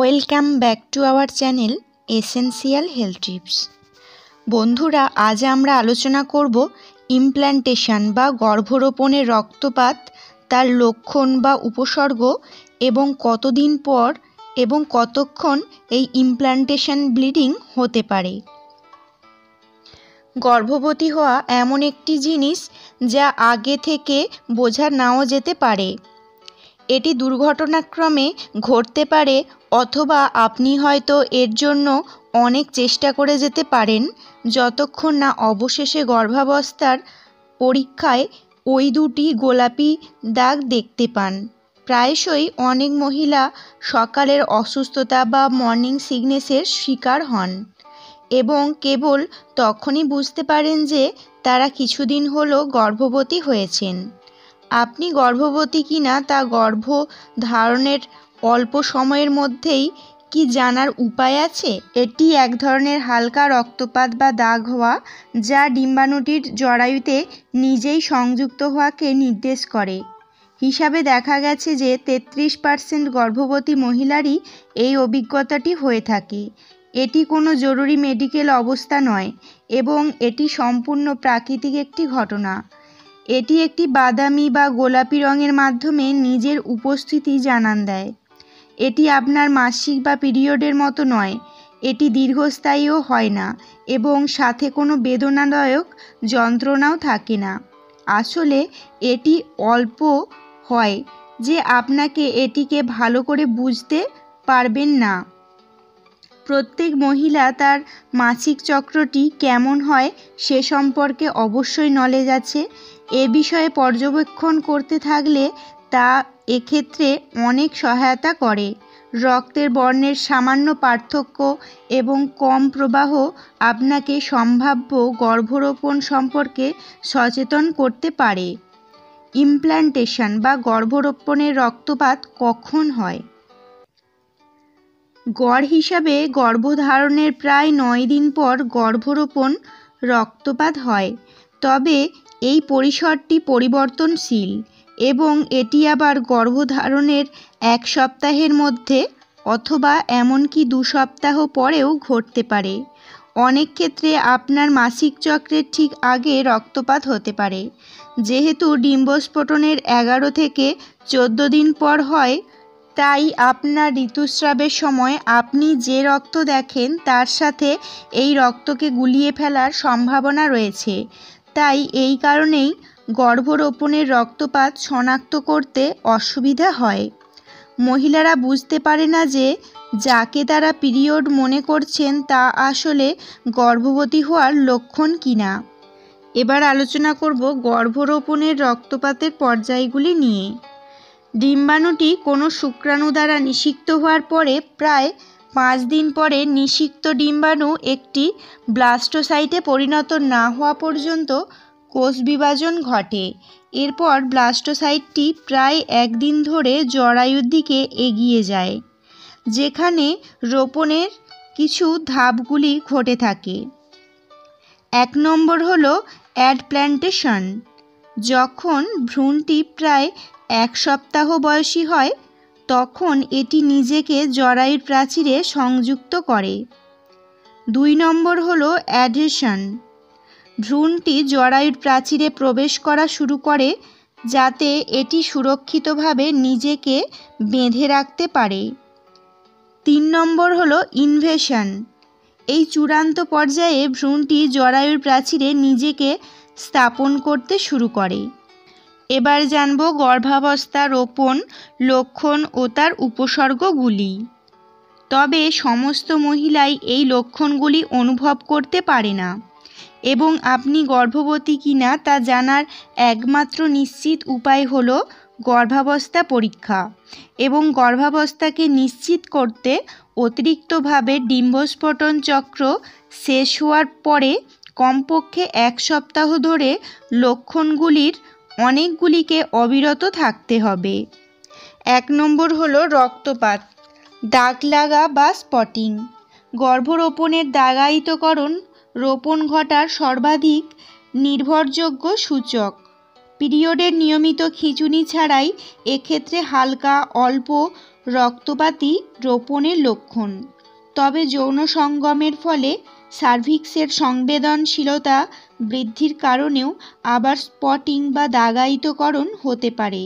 Welcome back to our channel essential health tips. বন্ধুরা, আজ আমরা আলোচনা করব ইমপ্ল্যান্টেশন বা গর্ভরোপণের রক্তপাত, তার লক্ষণ বা উপসর্গ এবং কতদিন পর এবং কতক্ষণ এই ইমপ্ল্যান্টেশন ব্লিডিং হতে পারে। গর্ভবতী হওয়া এমন একটি জিনিস যা আগে থেকে বোঝা নাও যেতে পারে। এটি দুর্ঘটনাক্রমে ঘটতে পারে অথবা আপনি হয়তো এর জন্য অনেক চেষ্টা করে যেতে পারেন যতক্ষণ না অবশেষে গর্ভাবস্থার পরীক্ষায় ওই দুটি গোলাপি দাগ দেখতে পান। প্রায়শই অনেক মহিলা সকালের অসুস্থতা বা মর্নিং সিকনেসের শিকার হন এবং কেবল তখনই বুঝতে পারেন যে তারা কিছুদিন হলো গর্ভবতী হয়েছেন। আপনি গর্ভবতী কিনা তা গর্ভ ধারণের অল্প সময়ের মধ্যেই কি জানার উপায় আছে? এটি এক ধরনের হালকা রক্তপাত বা দাগ হওয়া যা ডিম্বাণুটির জরায়ুতে নিজেই সংযুক্ত হওয়াকে নির্দেশ করে। হিসাবে দেখা গেছে যে 33% গর্ভবতী মহিলারই এই অভিজ্ঞতাটি হয়ে থাকে। এটি কোনো জরুরি মেডিকেল অবস্থা নয় এবং এটি সম্পূর্ণ প্রাকৃতিক একটি ঘটনা। এটি একটি বাদামি বা গোলাপি রঙের মাধ্যমে নিজের উপস্থিতি জানান দেয়। এটি আপনার মাসিক বা পিরিয়ডের মতো নয়, এটি দীর্ঘস্থায়ীও হয় না এবং সাথে কোনো বেদনাদায়ক যন্ত্রণাও থাকে না। আসলে এটি অল্প হয় যে আপনাকে এটিকে ভালো করে বুঝতে পারবেন না। প্রত্যেক মহিলা তার মাসিক চক্রটি কেমন হয় সে সম্পর্কে অবশ্যই নলেজ আছে। এ বিষয়ে পর্যবেক্ষণ করতে থাকলে তা এক্ষেত্রে অনেক সহায়তা করে। রক্তের বর্ণের সামান্য পার্থক্য এবং কম প্রবাহ আপনাকে সম্ভাব্য গর্ভরোপণ সম্পর্কে সচেতন করতে পারে। ইমপ্ল্যান্টেশন বা গর্ভরোপণের রক্তপাত কখন হয়? গড় হিসাবে গর্ভধারণের প্রায় 9 দিন পর গর্ভরোপণ রক্তপাত হয়, তবে এই পরিসরটি পরিবর্তনশীল এবং এটি আবার গর্ভধারণের 1 সপ্তাহের মধ্যে অথবা এমনকি 2 সপ্তাহ পরেও ঘটতে পারে। অনেক ক্ষেত্রে আপনার মাসিক চক্রের ঠিক আগে রক্তপাত হতে পারে। যেহেতু ডিম্বস্ফোটনের 11 থেকে 14 দিন পর হয়, তাই আপনার ঋতুস্রাবের সময় আপনি যে রক্ত দেখেন তার সাথে এই রক্তকে গুলিয়ে ফেলার সম্ভাবনা রয়েছে। তাই এই কারণেই গর্ভরোপণের রক্তপাত শনাক্ত করতে অসুবিধা হয়। মহিলারা বুঝতে পারে না যে যাকে তারা পিরিয়ড মনে করছেন তা আসলে গর্ভবতী হওয়ার লক্ষণ কিনা। এবার আলোচনা করব গর্ভরোপণের রক্তপাতের পর্যায়গুলি নিয়ে। ডিম্বাণুটি কোনো শুক্রাণু দ্বারা নিষিক্ত হওয়ার পরে প্রায় 5 দিন পরে নিষিক্ত ডিম্বাণু একটি ব্লাস্টোসাইটে পরিণত না হওয়া পর্যন্ত কোষ বিভাজন ঘটে। এরপর ব্লাস্টোসাইটটি প্রায় 1 দিন ধরে জরায়ুর দিকে এগিয়ে যায়, যেখানে রোপণের কিছু ধাপগুলি ঘটে থাকে। 1 নম্বর হল অ্যাডপ্ল্যান্টেশন। যখন ভ্রূণটি প্রায় 1 সপ্তাহ বয়সী হয় তখন এটি নিজেকে জরায়ুর প্রাচীরে সংযুক্ত করে। 2 নম্বর হল অ্যাডহেশন। ভ্রূণটি জরায়ুর প্রাচীরে প্রবেশ করা শুরু করে যাতে এটি সুরক্ষিতভাবে নিজেকে বেঁধে রাখতে পারে। 3 নম্বর হল ইনভেশন। এই চূড়ান্ত পর্যায়ে ভ্রূণটি জরায়ুর প্রাচীরে নিজেকে স্থাপন করতে শুরু করে। এবার জানব গর্ভাবস্থা রোপণ লক্ষণ ও তার উপসর্গগুলি। তবে সমস্ত মহিলাই এই লক্ষণগুলি অনুভব করতে পারে না এবং আপনি গর্ভবতী কিনা তা জানার একমাত্র নিশ্চিত উপায় হল গর্ভাবস্থা পরীক্ষা এবং গর্ভাবস্থাকে নিশ্চিত করতে অতিরিক্তভাবে ডিম্বস্ফোটন চক্র শেষ হওয়ার পরে কমপক্ষে 1 সপ্তাহ ধরে লক্ষণগুলির অনেকগুলিকে অবিরত থাকতে হবে। 1 নম্বর হল রক্তপাত, দাগ লাগা বা স্পটিং। গর্ভরোপণের দাগায়িতকরণ রোপণ ঘটার সর্বাধিক নির্ভরযোগ্য সূচক। পিরিয়ডের নিয়মিত খিঁচুনি ছাড়াই এক্ষেত্রে হালকা অল্প রক্তপাতই রোপণের লক্ষণ। তবে যৌন সঙ্গমের ফলে সার্ভিক্সের সংবেদনশীলতা বৃদ্ধির কারণেও আবার স্পটিং বা দাগায়িতকরণ হতে পারে।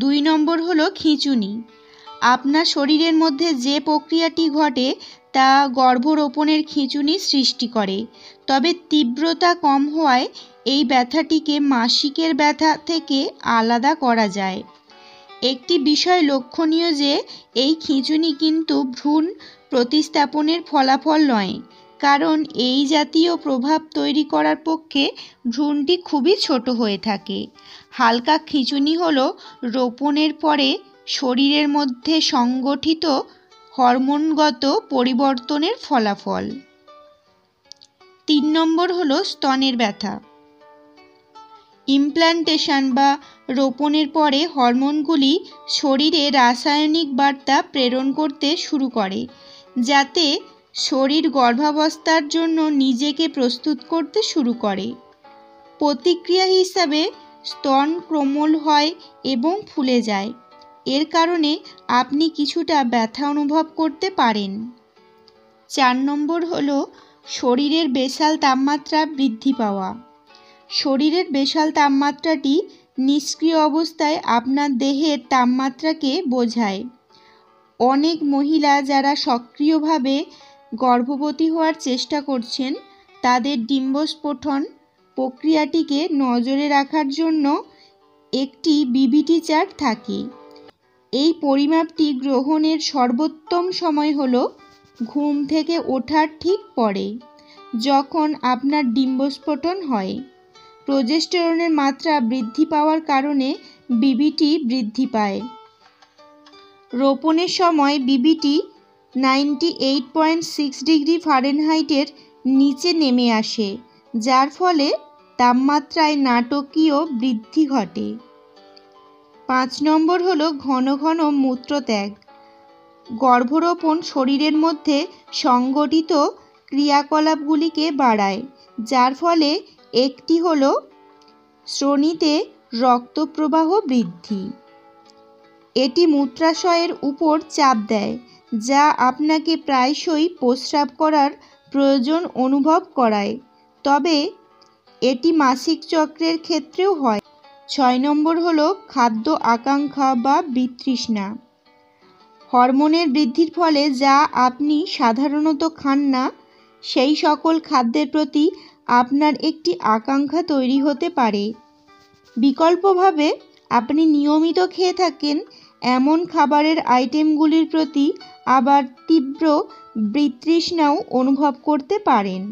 2 নম্বর হলো খিঁচুনি। আপনার শরীরের মধ্যে যে প্রক্রিয়াটি ঘটে তা গর্ভরোপণের খিঁচুনি সৃষ্টি করে, তবে তীব্রতা কম হওয়ায় এই ব্যথাটিকে মাসিকের ব্যথা থেকে আলাদা করা যায়। একটি বিষয় লক্ষণীয় যে এই খিঁচুনি কিন্তু ভ্রূণ প্রতিস্থাপনের ফলাফল নয়, কারণ এই জাতীয় প্রভাব তৈরি করার পক্ষে ভ্রূণটি খুবই ছোট হয়ে থাকে। হালকা খিঁচুনি হলো রোপণের পরে শরীরের মধ্যে সংগঠিত হরমোনগত পরিবর্তনের ফলাফল। 3 নম্বর হলো স্তনের ব্যথা। ইমপ্ল্যান্টেশন বা রোপণের পরে হরমোনগুলি শরীরে রাসায়নিক বার্তা প্রেরণ করতে শুরু করে, যাতে শরীর গর্ভাবস্থার জন্য নিজেকে প্রস্তুত করতে শুরু করে। প্রতিক্রিয়া হিসাবে স্তন কোমল হয় এবং ফুলে যায়। এর কারণে আপনি কিছুটা ব্যথা অনুভব করতে পারেন। 4 নম্বর হলো শরীরের বেসাল তাপমাত্রা বৃদ্ধি পাওয়া। শরীরের বেসাল তাপমাত্রাটি নিষ্ক্রিয় অবস্থায় আপনার দেহের তাপমাত্রাকে বোঝায়। অনেক মহিলা যারা সক্রিয়ভাবে গর্ভবতী হওয়ার চেষ্টা করছেন তাদের ডিম্বস্ফোটন প্রক্রিয়াটিকে নজরে রাখার জন্য একটি বিবিটি চার্ট থাকে। এই পরিমাপটি গ্রহণের সর্বোত্তম সময় হলো ঘুম থেকে ওঠার ঠিক পরে, যখন আপনার ডিম্বস্ফোটন হয়। প্রোজেস্টেরনের মাত্রা বৃদ্ধি পাওয়ার কারণে বিবিটি বৃদ্ধি পায়। রোপণের সময় বিবিটি 98.6 ডিগ্রি ফারেনহাইটের নিচে নেমে আসে, যার ফলে তাপমাত্রায় নাটকীয় বৃদ্ধি ঘটে। 5 নম্বর হলো ঘন ঘন মূত্রত্যাগ। গর্ভরোপণ শরীরের মধ্যে সংগঠিত ক্রিয়াকলাপগুলিকে বাড়ায়, যার ফলে একটি হলো শ্রোণীতে রক্তপ্রবাহ বৃদ্ধি। এটি মূত্রাশয়ের উপর চাপ দেয়, যা আপনাকে প্রায়শই প্রস্রাব করার প্রয়োজন অনুভব করায়, তবে এটি মাসিক চক্রের ক্ষেত্রেও হয়। 6 নম্বর হলো খাদ্য আকাঙ্ক্ষা বা বিতৃষ্ণা। হরমোনের বৃদ্ধির ফলে যা আপনি সাধারণত খান না, সেই সকল খাদ্যের প্রতি আপনার একটি আকাঙ্ক্ষা তৈরি হতে পারে। বিকল্পভাবে আপনি নিয়মিত খেয়ে থাকেন এমন খাবারের আইটেমগুলির প্রতি আবার তীব্র বিতৃষ্ণাও অনুভব করতে পারেন।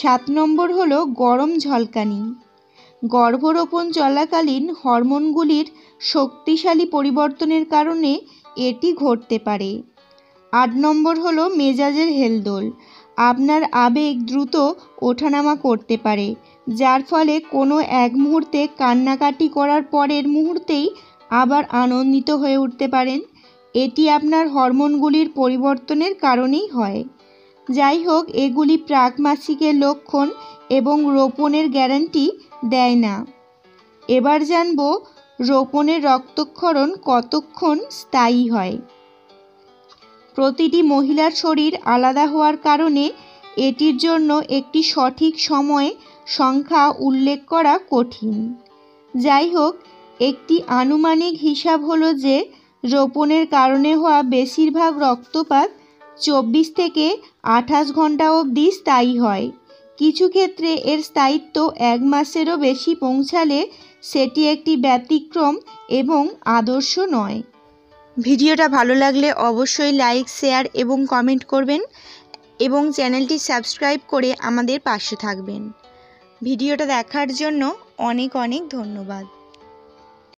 7 নম্বর হলো গরম ঝলকানি। গর্ভরোপণ চলাকালীন হরমোনগুলির শক্তিশালী পরিবর্তনের কারণে এটি ঘটতে পারে। 8 নম্বর হলো মেজাজের হেলদোল। আপনার আবেগ দ্রুত ওঠানামা করতে পারে, যার ফলে কোনো এক মুহূর্তে কান্নাকাটি করার পরের মুহূর্তেই আবার আনন্দিত হয়ে উঠতে পারেন। এটি আপনার হরমোনগুলির পরিবর্তনের কারণেই হয়। যাই হোক, এগুলি প্রাক মাসিকের লক্ষণ এবং রোপণের গ্যারান্টি দেয় না। এবার জানব রোপণের রক্তক্ষরণ কতক্ষণ স্থায়ী হয়। প্রতিটি মহিলার শরীর আলাদা হওয়ার কারণে এটির জন্য একটি সঠিক সময় সংখ্যা উল্লেখ করা কঠিন। যাই হোক, একটি আনুমানিক হিসাব হলো যে রোপণের কারণে হওয়া বেশিরভাগ রক্তপাত 24 থেকে 28 ঘন্টা অবধি স্থায়ী হয়। কিছু ক্ষেত্রে এর স্থায়িত্ব 1 মাসেরও বেশি পৌঁছালে সেটি একটি ব্যতিক্রম এবং আদর্শ নয়। ভিডিওটা ভালো লাগলে অবশ্যই লাইক, শেয়ার এবং কমেন্ট করবেন এবং চ্যানেলটি সাবস্ক্রাইব করে আমাদের পাশে থাকবেন। ভিডিওটা দেখার জন্য অনেক অনেক ধন্যবাদ।